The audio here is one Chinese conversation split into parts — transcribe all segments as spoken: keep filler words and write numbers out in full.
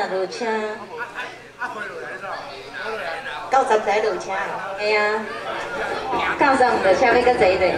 啦落车。到十才落车，嘿啊！到十唔落车要搁坐咧。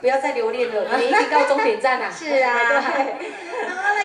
不要再留恋了，你已经到终点站了。是啊，对。